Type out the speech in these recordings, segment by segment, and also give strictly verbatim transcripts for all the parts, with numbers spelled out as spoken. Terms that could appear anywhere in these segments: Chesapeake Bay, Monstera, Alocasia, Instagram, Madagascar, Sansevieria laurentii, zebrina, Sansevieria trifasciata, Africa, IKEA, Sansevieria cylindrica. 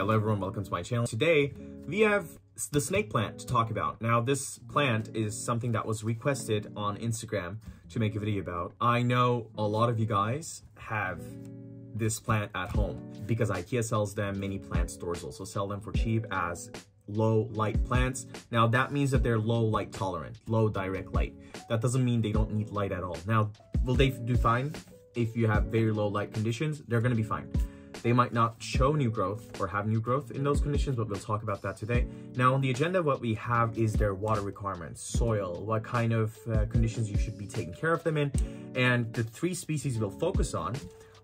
Hello everyone, welcome to my channel. Today, we have the snake plant to talk about. Now, this plant is something that was requested on Instagram to make a video about. I know a lot of you guys have this plant at home because IKEA sells them. Many plant stores also sell them for cheap as low light plants. Now, that means that they're low light tolerant, low direct light. That doesn't mean they don't need light at all. Now, will they do fine? If you have very low light conditions, they're gonna be fine. They might not show new growth or have new growth in those conditions, but we'll talk about that today. Now on the agenda, what we have is their water requirements, soil, what kind of uh, conditions you should be taking care of them in. And the three species we'll focus on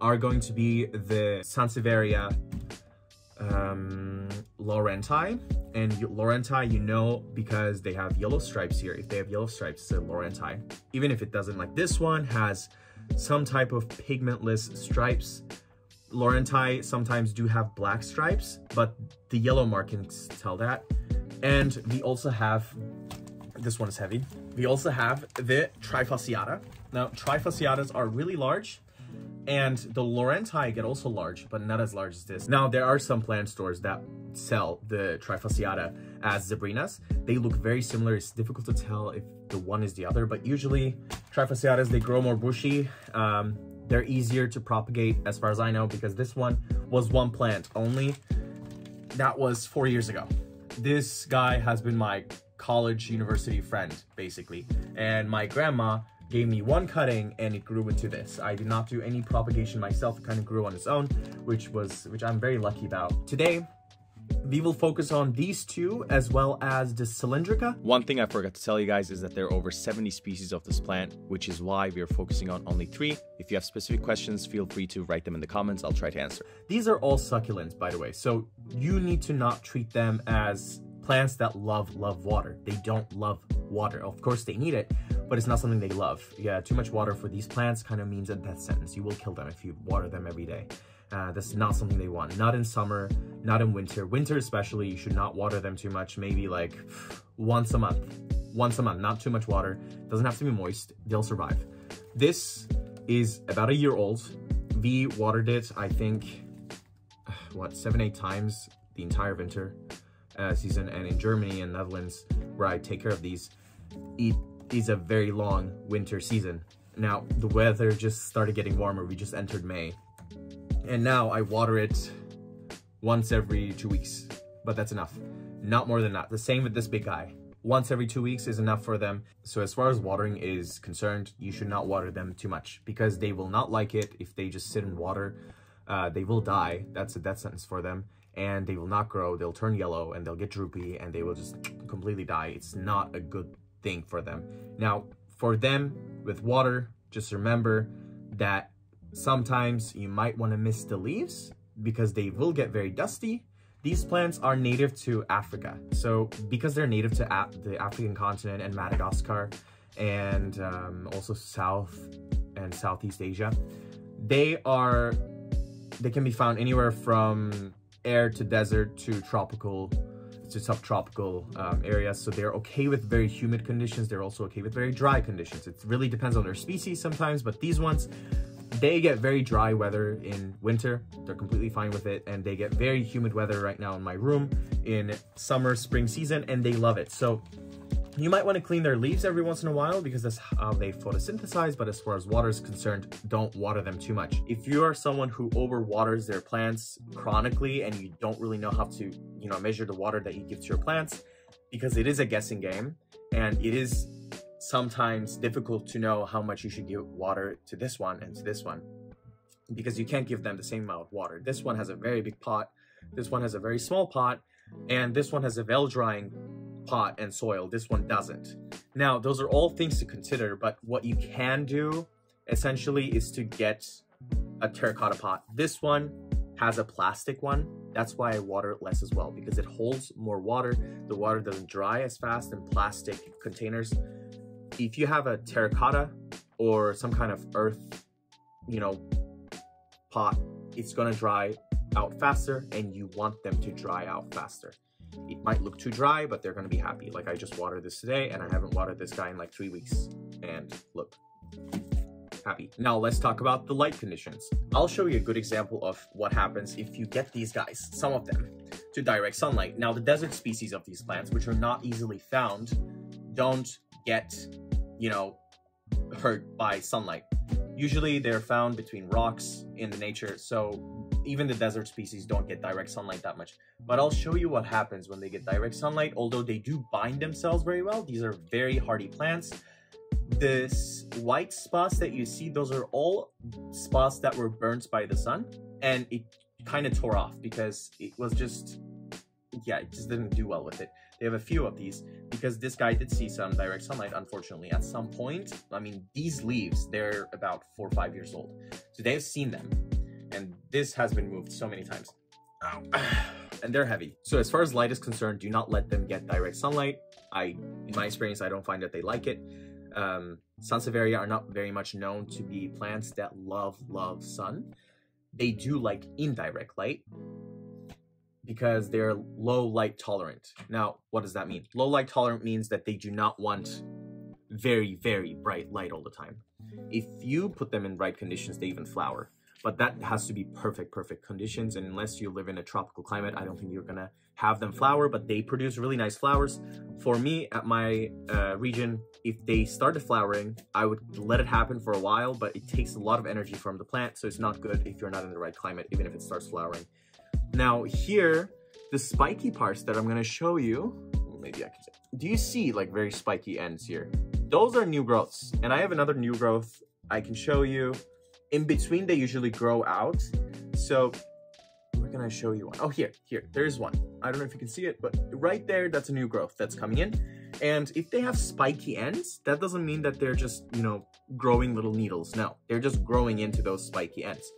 are going to be the Sansevieria um, laurentii. And laurentii, you know, because they have yellow stripes here. If they have yellow stripes, it's a laurentii. Even if it doesn't, like this one has some type of pigmentless stripes. Laurentii sometimes do have black stripes, but the yellow markings tell that. And we also have, this one is heavy. We also have the trifasciata. Now, trifasciatas are really large, and the laurentii get also large, but not as large as this. Now, there are some plant stores that sell the trifasciata as zebrinas. They look very similar. It's difficult to tell if the one is the other, but usually trifasciatas, they grow more bushy. Um, They're easier to propagate as far as I know, because this one was one plant only. That was four years ago. This guy has been my college university friend, basically. And my grandma gave me one cutting and it grew into this. I did not do any propagation myself. It kind of grew on its own, which was, which I'm very lucky about. Today, we will focus on these two as well as the cylindrica. One thing I forgot to tell you guys is that there are over seventy species of this plant, which is why we are focusing on only three. If you have specific questions, feel free to write them in the comments. I'll try to answer. These are all succulents, by the way, so you need to not treat them as plants that love, love water. They don't love water. Of course they need it, but it's not something they love. Yeah, too much water for these plants kind of means a death sentence. You will kill them if you water them every day. Uh, that's not something they want. Not in summer, not in winter. Winter especially, you should not water them too much. Maybe like once a month. Once a month, not too much water. Doesn't have to be moist. They'll survive. This is about a year old. We watered it, I think, what, seven, eight times the entire winter uh, season. And in Germany and Netherlands, where I take care of these, it is a very long winter season. Now, the weather just started getting warmer. We just entered May. And now I water it once every two weeks, but that's enough. Not more than that. The same with this big guy. Once every two weeks is enough for them. So as far as watering is concerned, you should not water them too much because they will not like it if they just sit in water. Uh, they will die. That's a death sentence for them. And they will not grow. They'll turn yellow and they'll get droopy and they will just completely die. It's not a good thing for them. Now, for them with water, just remember that sometimes you might want to miss the leaves because they will get very dusty. These plants are native to Africa. So because they're native to Af the African continent and Madagascar and um, also South and Southeast Asia, they are, they can be found anywhere from air to desert to tropical to subtropical um, areas. So they're okay with very humid conditions. They're also okay with very dry conditions. It really depends on their species sometimes, but these ones, they get very dry weather in winter. They're completely fine with it. And they get very humid weather right now in my room in summer, spring season, and they love it. So you might want to clean their leaves every once in a while because that's how they photosynthesize. But as far as water is concerned, don't water them too much. If you are someone who overwaters their plants chronically and you don't really know how to, you know, measure the water that you give to your plants, because it is a guessing game and it is sometimes difficult to know how much you should give water to this one and to this one because you can't give them the same amount of water. This one has a very big pot, this one has a very small pot, and this one has a well-drying pot and soil, this one doesn't. Now, those are all things to consider, but what you can do essentially is to get a terracotta pot. This one has a plastic one. That's why I water it less as well, because it holds more water. The water doesn't dry as fast in plastic containers. If you have a terracotta or some kind of earth, you know, pot, it's gonna dry out faster and you want them to dry out faster. It might look too dry, but they're gonna be happy. Like I just watered this today and I haven't watered this guy in like three weeks and look, happy. Now let's talk about the light conditions. I'll show you a good example of what happens if you get these guys, some of them. to direct sunlight. Now, the desert species of these plants, which are not easily found, don't get, you know, hurt by sunlight. Usually they're found between rocks in the nature, so even the desert species don't get direct sunlight that much. But I'll show you what happens when they get direct sunlight, although they do bind themselves very well. These are very hardy plants. The white spots that you see, those are all spots that were burnt by the sun, and it kind of tore off because it was just, yeah, it just didn't do well with it. They have a few of these because this guy did see some direct sunlight, unfortunately, at some point. I mean, these leaves, they're about four or five years old, so they've seen them. And this has been moved so many times. Ow. And they're heavy. So as far as light is concerned, do not let them get direct sunlight. I, in my experience, I don't find that they like it. Um, Sansevieria are not very much known to be plants that love, love sun. They do like indirect light because they're low light tolerant. Now, what does that mean? Low light tolerant means that they do not want very, very bright light all the time. If you put them in right conditions, they even flower. But that has to be perfect, perfect conditions. And unless you live in a tropical climate, I don't think you're gonna have them flower, but they produce really nice flowers. For me, at my uh, region, if they started flowering, I would let it happen for a while, but it takes a lot of energy from the plant, so it's not good if you're not in the right climate, even if it starts flowering. Now here, the spiky parts that I'm gonna show you, maybe I can say, do you see like very spiky ends here? Those are new growths, and I have another new growth I can show you. In between, they usually grow out. So where can I show you one? Oh, here, here, there's one. I don't know if you can see it, but right there, that's a new growth that's coming in. And if they have spiky ends, that doesn't mean that they're just, you know, growing little needles. No, they're just growing into those spiky ends.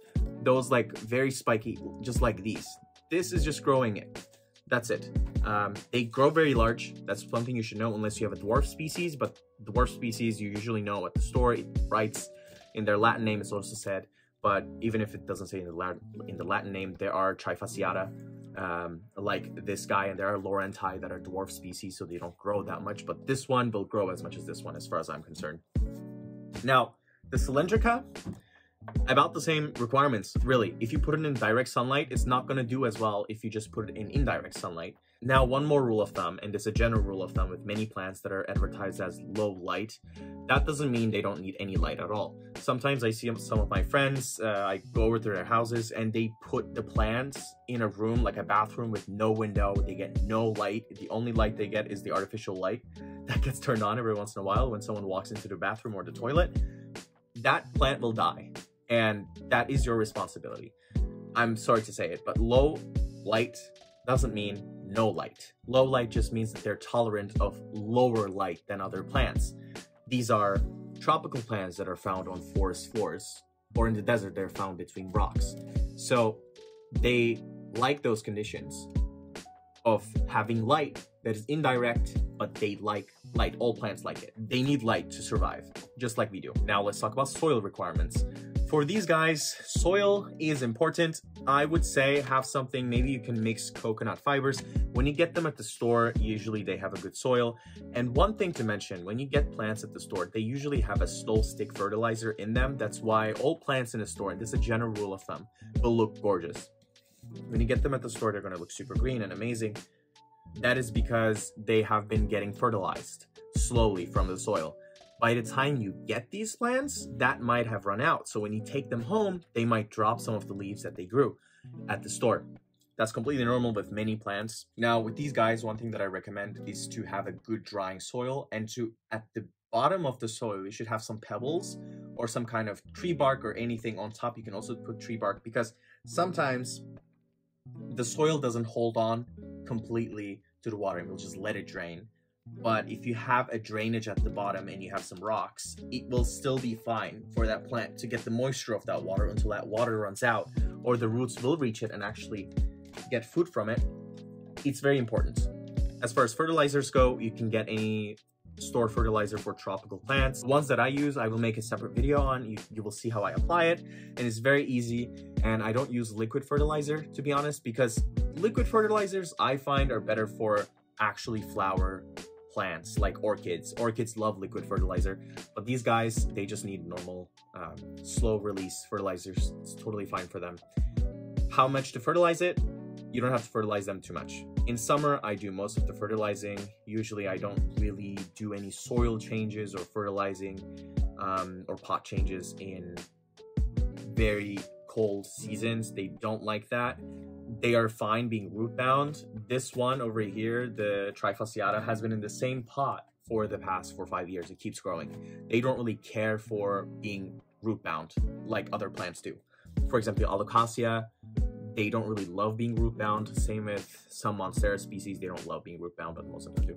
Those like very spiky, just like these. This is just growing it. That's it. Um, they grow very large. That's something you should know unless you have a dwarf species, but dwarf species you usually know at the store. It writes in their Latin name, it's also said, but even if it doesn't say in the Latin, in the Latin name, there are trifasciata, um, like this guy, and there are laurentii that are dwarf species, so they don't grow that much, but this one will grow as much as this one, as far as I'm concerned. Now, the cylindrica, about the same requirements, really. If you put it in direct sunlight, it's not going to do as well if you just put it in indirect sunlight. Now, one more rule of thumb, and this is a general rule of thumb with many plants that are advertised as low light. That doesn't mean they don't need any light at all. Sometimes I see some of my friends, uh, I go over to their houses, and they put the plants in a room, like a bathroom with no window. They get no light. The only light they get is the artificial light that gets turned on every once in a while when someone walks into the bathroom or the toilet. That plant will die. And that is your responsibility. I'm sorry to say it, but low light doesn't mean no light. Low light just means that they're tolerant of lower light than other plants. These are tropical plants that are found on forest floors, or in the desert, they're found between rocks. So they like those conditions of having light that is indirect, but they like light. All plants like it. They need light to survive, just like we do. Now let's talk about soil requirements. For these guys, soil is important. I would say have something, maybe you can mix coconut fibers. When you get them at the store, usually they have a good soil. And one thing to mention, when you get plants at the store, they usually have a stole stick fertilizer in them. That's why all plants in a store, and this is a general rule of thumb, will look gorgeous. When you get them at the store, they're gonna look super green and amazing. That is because they have been getting fertilized slowly from the soil. By the time you get these plants, that might have run out. So when you take them home, they might drop some of the leaves that they grew at the store. That's completely normal with many plants. Now with these guys, one thing that I recommend is to have a good drying soil, and to, at the bottom of the soil, you should have some pebbles or some kind of tree bark or anything on top. You can also put tree bark because sometimes the soil doesn't hold on completely to the water and we'll just let it drain. But if you have a drainage at the bottom and you have some rocks, it will still be fine for that plant to get the moisture of that water until that water runs out, or the roots will reach it and actually get food from it. It's very important. As far as fertilizers go, you can get any store fertilizer for tropical plants. The ones that I use, I will make a separate video on. You, you will see how I apply it, and it's very easy. And I don't use liquid fertilizer, to be honest, because liquid fertilizers I find are better for actually flower plants like orchids. Orchids love liquid fertilizer, but these guys, they just need normal, um, slow release fertilizers. It's totally fine for them. How much to fertilize it? you don't have to fertilize them too much. In summer, I do most of the fertilizing. Usually I don't really do any soil changes or fertilizing um, or pot changes in very cold seasons. They don't like that. They are fine being root bound. This one over here, the trifasciata, has been in the same pot for the past four or five years. It keeps growing. They don't really care for being root bound like other plants do. For example, Alocasia, they don't really love being root bound. Same with some Monstera species, they don't love being root bound, but most of them do.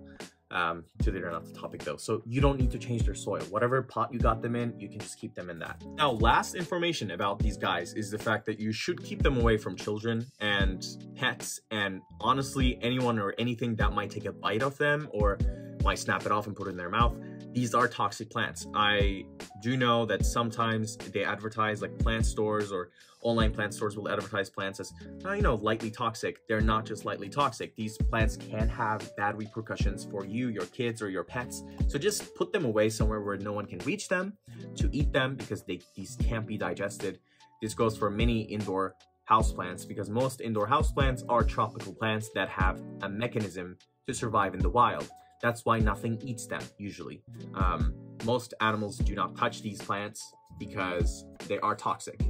Um, so they're not the topic though. So you don't need to change their soil. Whatever pot you got them in, you can just keep them in that. Now, last information about these guys is the fact that you should keep them away from children and pets, and honestly, anyone or anything that might take a bite of them or might snap it off and put it in their mouth. These are toxic plants. I do know that sometimes they advertise, like plant stores or online plant stores will advertise plants as, oh, you know, lightly toxic. They're not just lightly toxic. These plants can have bad repercussions for you, your kids, or your pets. So just put them away somewhere where no one can reach them to eat them, because they, these can't be digested. This goes for many indoor houseplants, because most indoor houseplants are tropical plants that have a mechanism to survive in the wild. That's why nothing eats them, usually. Um, most animals do not touch these plants because they are toxic.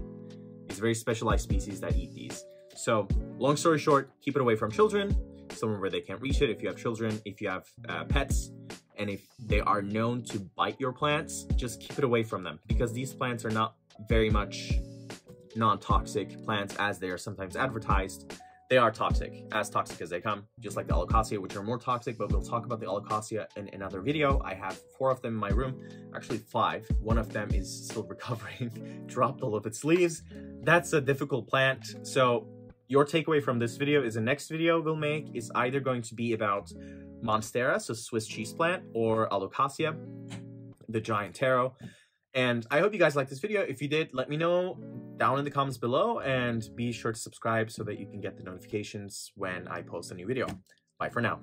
It's a very specialized species that eat these. So, long story short, keep it away from children, somewhere where they can't reach it. If you have children, if you have uh, pets, and if they are known to bite your plants, just keep it away from them, because these plants are not very much non-toxic plants as they are sometimes advertised. They are toxic, as toxic as they come, just like the Alocasia, which are more toxic, but we'll talk about the Alocasia in another video. I have four of them in my room, actually five. One of them is still recovering, dropped all of its leaves. That's a difficult plant. So your takeaway from this video is the next video we'll make is either going to be about Monstera, so Swiss cheese plant, or Alocasia, the giant taro. And I hope you guys liked this video. If you did, let me know down in the comments below, and be sure to subscribe so that you can get the notifications when I post a new video. Bye for now.